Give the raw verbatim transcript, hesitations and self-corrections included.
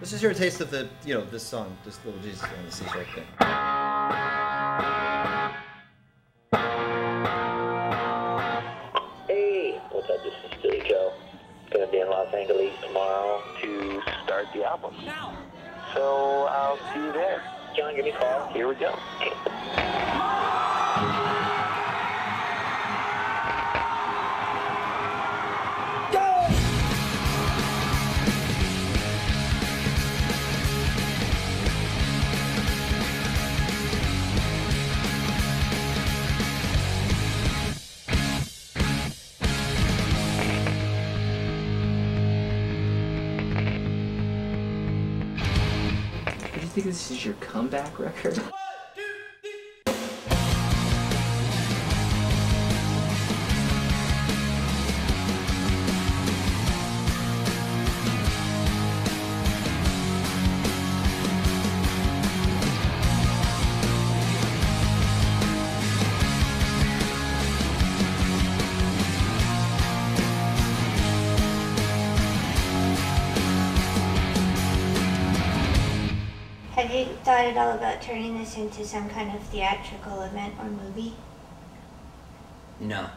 Let's just hear a taste of the, you know, this song, this Little Jesus on the Seashore thing. Hey, what's up? This is Billy Joe. Gonna be in Los Angeles tomorrow to start the album. Now. So I'll see you there. John, give me a call. Here we go. I think this is your comeback record. One, two, three. Have you thought at all about turning this into some kind of theatrical event or movie? No.